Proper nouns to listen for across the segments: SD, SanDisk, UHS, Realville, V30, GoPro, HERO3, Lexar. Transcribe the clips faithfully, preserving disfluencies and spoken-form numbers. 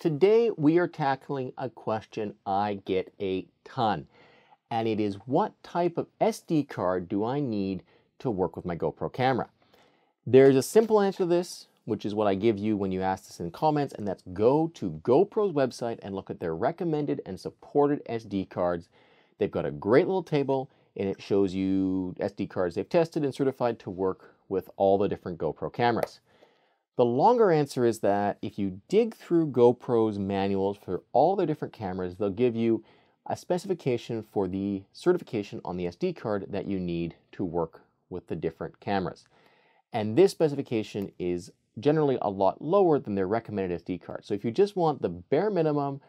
Today we are tackling a question I get a ton, and it is what type of S D card do I need to work with my GoPro camera? There's a simple answer to this, which is what I give you when you ask this in comments, and that's go to GoPro's website and look at their recommended and supported S D cards. They've got a great little table, and it shows you S D cards they've tested and certified to work with all the different GoPro cameras. The longer answer is that if you dig through GoPro's manuals for all their different cameras, they'll give you a specification for the certification on the S D card that you need to work with the different cameras. And this specification is generally a lot lower than their recommended S D card. So if you just want the bare minimum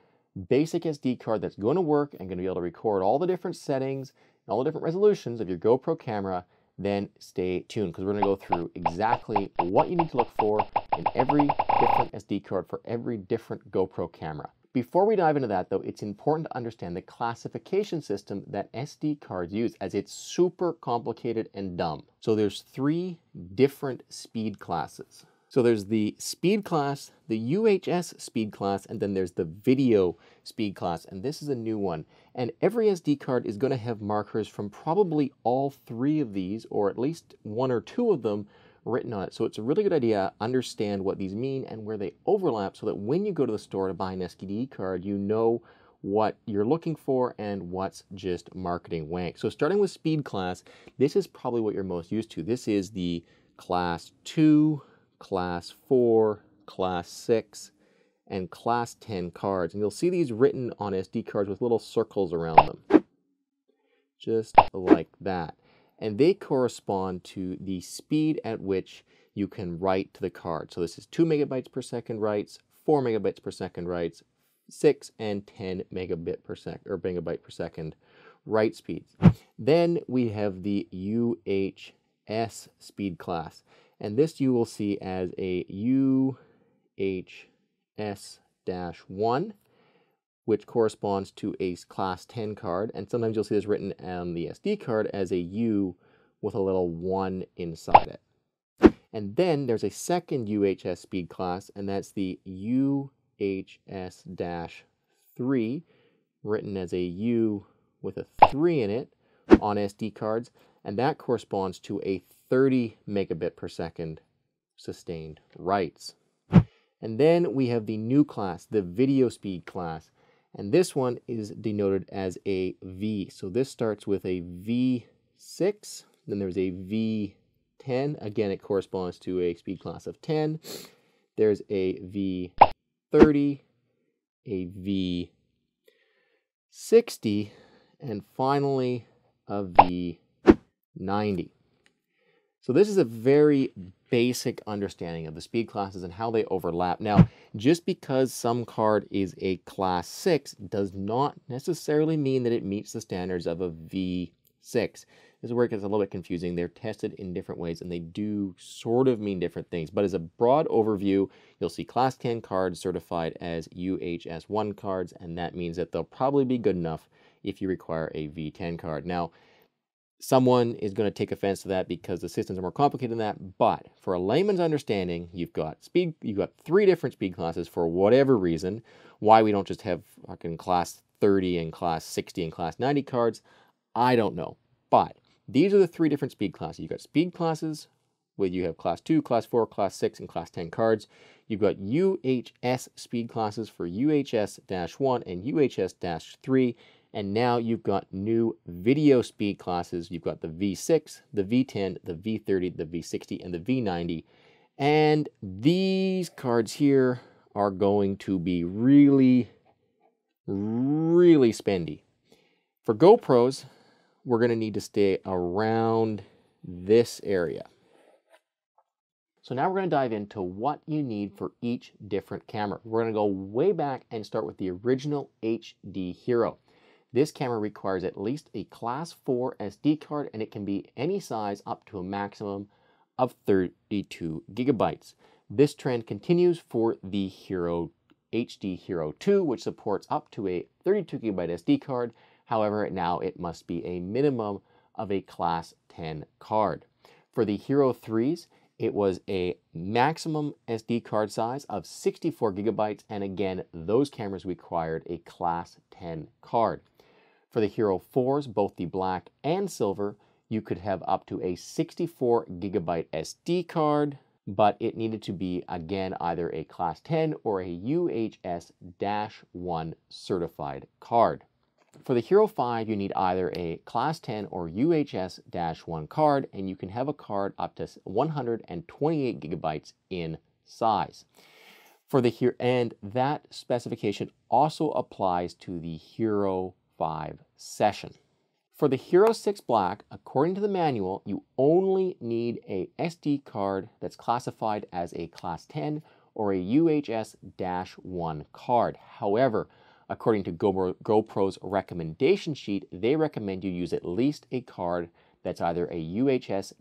basic S D card that's going to work and going to be able to record all the different settings and all the different resolutions of your GoPro camera, then stay tuned, because we're going to go through exactly what you need to look for in every different S D card for every different GoPro camera. Before we dive into that though, it's important to understand the classification system that S D cards use, as it's super complicated and dumb. So there's three different speed classes. So there's the speed class, the U H S speed class, and then there's the video speed class, and this is a new one. And every S D card is going to have markers from probably all three of these, or at least one or two of them, written on it. So it's a really good idea to understand what these mean and where they overlap, so that when you go to the store to buy an S D card, you know what you're looking for and what's just marketing wank. So starting with speed class, this is probably what you're most used to. This is the class two, class four, class six, and class ten cards. And you'll see these written on S D cards with little circles around them. Just like that. And they correspond to the speed at which you can write to the card. So this is two megabytes per second writes, four megabytes per second writes, six and ten megabit per sec or megabyte per second write speeds. Then we have the U H S speed class. And this you will see as a U H S one, which corresponds to a class ten card. And sometimes you'll see this written on the S D card as a U with a little one inside it. And then there's a second U H S speed class, and that's the U H S three, written as a U with a three in it on S D cards. And that corresponds to a thirty megabit per second sustained writes. And then we have the new class, the video speed class. And this one is denoted as a V. So this starts with a V six, then there's a V ten. Again, it corresponds to a speed class of ten. There's a V thirty, a V sixty, and finally a V ninety. So this is a very basic understanding of the speed classes and how they overlap. Now, just because some card is a class six does not necessarily mean that it meets the standards of a V six. This is where it gets a little bit confusing. They're tested in different ways, and they do sort of mean different things. But as a broad overview, you'll see class ten cards certified as U H S one cards, and that means that they'll probably be good enough if you require a V ten card. Now, someone is going to take offense to that because the systems are more complicated than that, but for a layman's understanding, you've got speed, you've got three different speed classes for whatever reason. Why we don't just have fucking class thirty and class sixty and class ninety cards, I don't know. But these are the three different speed classes. You've got speed classes where you have class two, class four, class six, and class ten cards. You've got U H S speed classes for U H S one and U H S three. And now you've got new video speed classes. You've got the V six, the V ten, the V thirty, the V sixty, and the V ninety. And these cards here are going to be really, really spendy. For GoPros, we're going to need to stay around this area. So now we're going to dive into what you need for each different camera. We're going to go way back and start with the original H D Hero. This camera requires at least a class four S D card, and it can be any size up to a maximum of thirty-two gigabytes. This trend continues for the Hero H D Hero two, which supports up to a thirty-two gigabyte S D card. However, now it must be a minimum of a class ten card. For the Hero threes, It was a maximum S D card size of sixty-four gigabytes, and again, those cameras required a class ten card. For the Hero fours, both the black and silver, you could have up to a sixty-four gigabyte S D card, but it needed to be, again, either a class ten or a U H S one certified card. For the Hero five, you need either a class ten or U H S one card, and you can have a card up to one hundred twenty-eight gigabytes in size. For the Hero, and that specification also applies to the Hero five session. For the Hero six Black, according to the manual, you only need a S D card that's classified as a class ten or a U H S one card. However, according to GoPro's recommendation sheet, they recommend you use at least a card that's either a U H S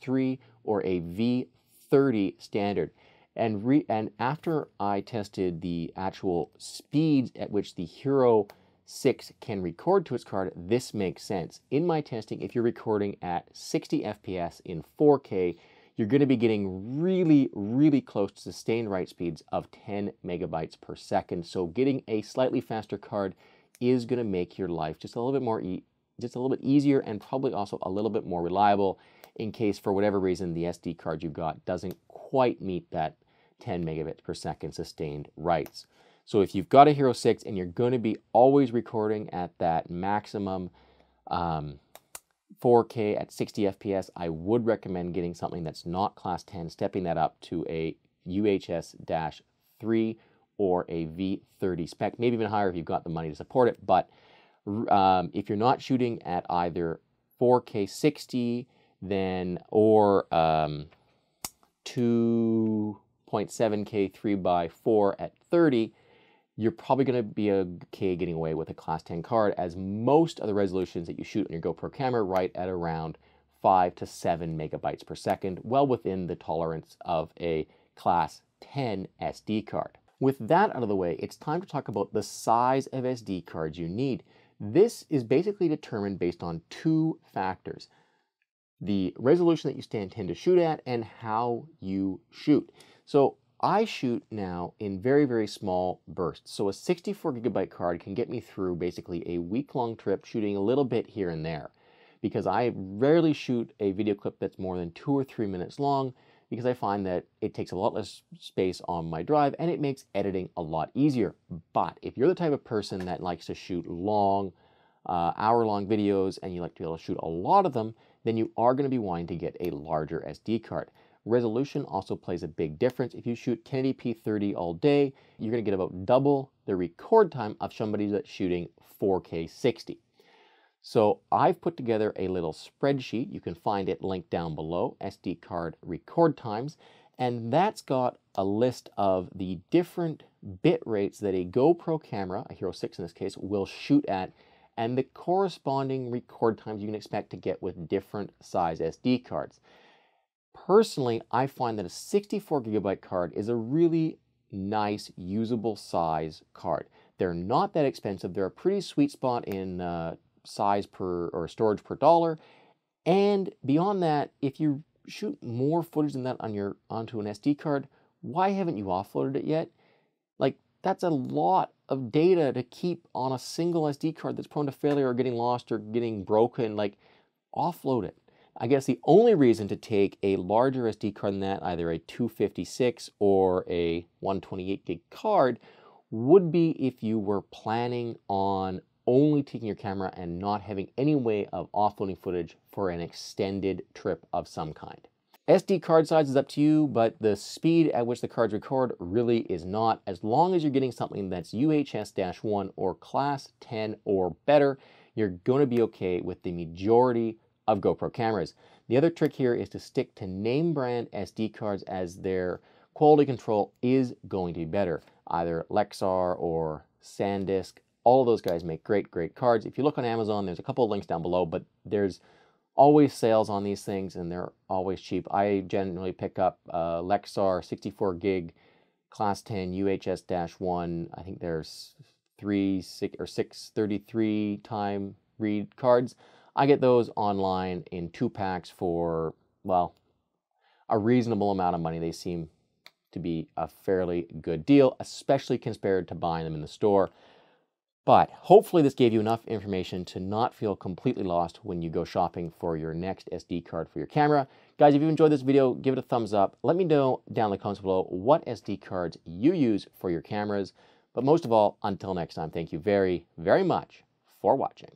three or a V thirty standard. And, re and after I tested the actual speeds at which the Hero six can record to its card, this makes sense. In my testing, if you're recording at sixty F P S in four K, you're going to be getting really, really close to sustained write speeds of ten megabytes per second. So getting a slightly faster card is going to make your life just a little bit more, e just a little bit easier, and probably also a little bit more reliable in case for whatever reason the S D card you've got doesn't quite meet that ten megabits per second sustained writes. So if you've got a Hero six and you're going to be always recording at that maximum um, four K at sixty F P S, I would recommend getting something that's not class ten, stepping that up to a U H S three or a V thirty spec, maybe even higher if you've got the money to support it. But um, if you're not shooting at either four K sixty, then or um, two point seven K three by four at thirty, you're probably going to be okay getting away with a class ten card, as most of the resolutions that you shoot on your GoPro camera write at around five to seven megabytes per second, well within the tolerance of a class ten S D card. With that out of the way, it's time to talk about the size of S D cards you need. This is basically determined based on two factors: the resolution that you stand tend to shoot at and how you shoot. So I shoot now in very, very small bursts. So a sixty-four gigabyte card can get me through basically a week-long trip, shooting a little bit here and there, because I rarely shoot a video clip that's more than two or three minutes long, because I find that it takes a lot less space on my drive and it makes editing a lot easier. But if you're the type of person that likes to shoot long, uh, hour-long videos, and you like to be able to shoot a lot of them, then you are going to be wanting to get a larger S D card. Resolution also plays a big difference. If you shoot ten eighty P thirty all day, you're going to get about double the record time of somebody that's shooting four K sixty. So I've put together a little spreadsheet. You can find it linked down below, S D card record times, and that's got a list of the different bit rates that a GoPro camera, a Hero six in this case, will shoot at, and the corresponding record times you can expect to get with different size S D cards. Personally, I find that a sixty-four gigabyte card is a really nice, usable size card. They're not that expensive. They're a pretty sweet spot in uh, size per or storage per dollar. And beyond that, if you shoot more footage than that on your onto an S D card, why haven't you offloaded it yet? Like, that's a lot of data to keep on a single S D card that's prone to failure or getting lost or getting broken. Like, offload it. I guess the only reason to take a larger S D card than that, either a two fifty-six or a one twenty-eight gig card, would be if you were planning on only taking your camera and not having any way of offloading footage for an extended trip of some kind. S D card size is up to you, but the speed at which the cards record really is not. As long as you're getting something that's U H S one or class ten or better, you're going to be okay with the majority of GoPro cameras. The other trick here is to stick to name brand S D cards, as their quality control is going to be better. Either Lexar or SanDisk, all of those guys make great, great cards. If you look on Amazon, there's a couple of links down below, but there's always sales on these things and they're always cheap. I generally pick up uh, Lexar sixty-four gig class ten U H S one. I think there's three, six, or six thirty-three time read cards. I get those online in two packs for, well, a reasonable amount of money. They seem to be a fairly good deal, especially compared to buying them in the store. But hopefully this gave you enough information to not feel completely lost when you go shopping for your next S D card for your camera. Guys, if you enjoyed this video, give it a thumbs up. Let me know down in the comments below what S D cards you use for your cameras. But most of all, until next time, thank you very, very much for watching.